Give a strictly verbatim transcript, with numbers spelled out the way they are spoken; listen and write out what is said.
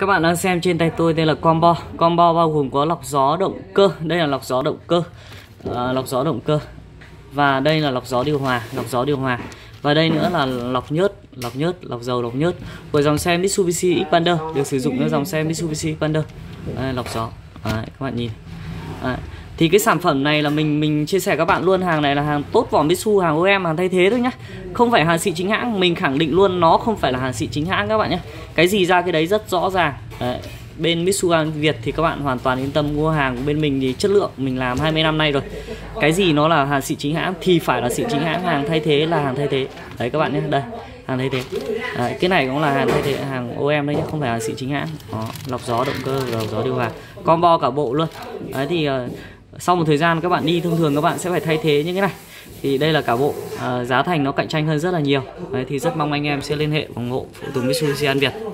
Các bạn đang xem trên tay tôi đây là combo. Combo bao gồm có lọc gió động cơ. Đây là lọc gió động cơ. À, lọc gió động cơ. Và đây là lọc gió điều hòa, lọc gió điều hòa. Và đây nữa là lọc nhớt, lọc nhớt, lọc dầu, lọc nhớt của dòng xe Mitsubishi Xpander, được sử dụng ở dòng xe Mitsubishi Xpander. Đây, lọc gió. Đấy, các bạn nhìn. Đấy. Thì cái sản phẩm này là mình mình chia sẻ các bạn luôn, hàng này là hàng tốt vỏ Mitsu, hàng ô e em, hàng thay thế thôi nhá. Không phải hàng xịn chính hãng, mình khẳng định luôn nó không phải là hàng xịn chính hãng các bạn nhá. Cái gì ra cái đấy rất rõ ràng. Đấy. Bên Mitsubishi An Việt thì các bạn hoàn toàn yên tâm mua hàng. Bên mình thì chất lượng mình làm hai mươi năm nay rồi. Cái gì nó là hàng xịn chính hãng thì phải là xịn chính hãng, hàng thay thế là hàng thay thế. Đấy các bạn nhé, đây, hàng thay thế. Đấy, cái này cũng là hàng thay thế, hàng ô e em đấy nhé, không phải hàng xịn chính hãng. Đó, lọc gió động cơ, lọc gió điều hòa, combo cả bộ luôn. Đấy thì sau một thời gian các bạn đi, thông thường các bạn sẽ phải thay thế những cái này. Thì đây là cả bộ, à, giá thành nó cạnh tranh hơn rất là nhiều. Đấy thì rất mong anh em sẽ liên hệ ủng hộ Phụ tùng Mitsubishi An Việt.